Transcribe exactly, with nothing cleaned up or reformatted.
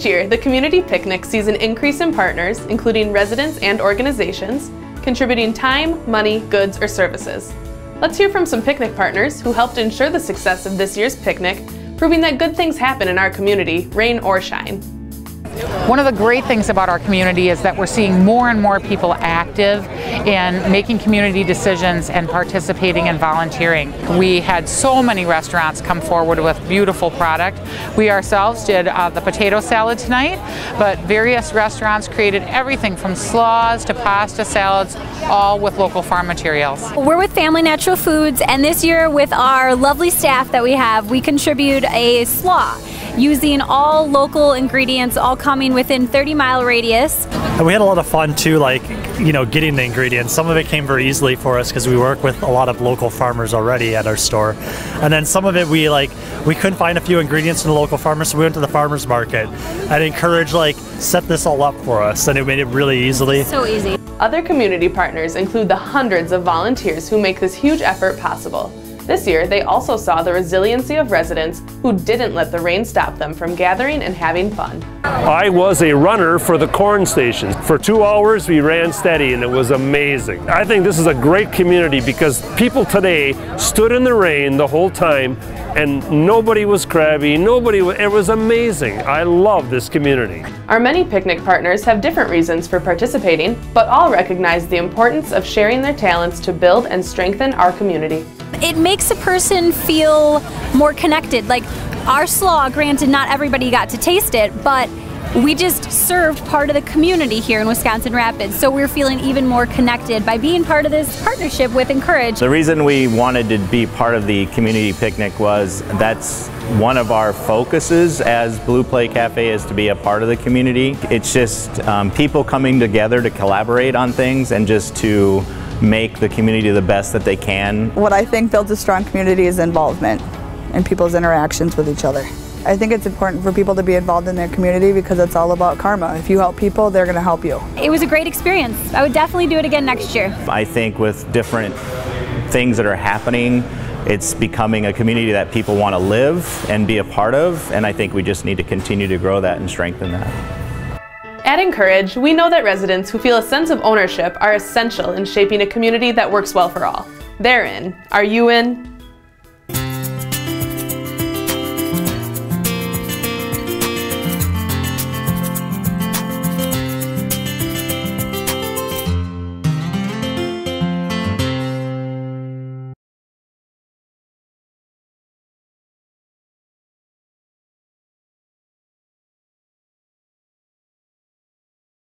Each year, the community picnic sees an increase in partners, including residents and organizations, contributing time, money, goods, or services. Let's hear from some picnic partners who helped ensure the success of this year's picnic, proving that good things happen in our community, rain or shine. One of the great things about our community is that we're seeing more and more people active in making community decisions and participating and volunteering. We had so many restaurants come forward with beautiful product. We ourselves did uh, the potato salad tonight, but various restaurants created everything from slaws to pasta salads, all with local farm materials. We're with Family Natural Foods, and this year with our lovely staff that we have, we contribute a slaw using all local ingredients, all coming within thirty mile radius. And we had a lot of fun too, like, you know, getting the ingredients. Some of it came very easily for us because we work with a lot of local farmers already at our store. And then some of it we like, we couldn't find a few ingredients from the local farmers, so we went to the farmers market. I'd encourage, like, set this all up for us, and it made it really easily. So easy. Other community partners include the hundreds of volunteers who make this huge effort possible. This year, they also saw the resiliency of residents who didn't let the rain stop them from gathering and having fun. I was a runner for the corn station. For two hours, we ran steady, and it was amazing. I think this is a great community because people today stood in the rain the whole time, and nobody was crabby, nobody, it was amazing. I love this community. Our many picnic partners have different reasons for participating, but all recognize the importance of sharing their talents to build and strengthen our community. It makes a person feel more connected. Like our slaw, granted not everybody got to taste it, but we just served part of the community here in Wisconsin Rapids, so we're feeling even more connected by being part of this partnership with Incourage. The reason we wanted to be part of the community picnic was that's one of our focuses as Blue Play Cafe, is to be a part of the community. It's just um, people coming together to collaborate on things and just to make the community the best that they can. What I think builds a strong community is involvement and people's interactions with each other. I think it's important for people to be involved in their community because it's all about karma. If you help people, they're going to help you. It was a great experience. I would definitely do it again next year. I think with different things that are happening, it's becoming a community that people want to live and be a part of, and I think we just need to continue to grow that and strengthen that. At Incourage, we know that residents who feel a sense of ownership are essential in shaping a community that works well for all. They're in. Are you in?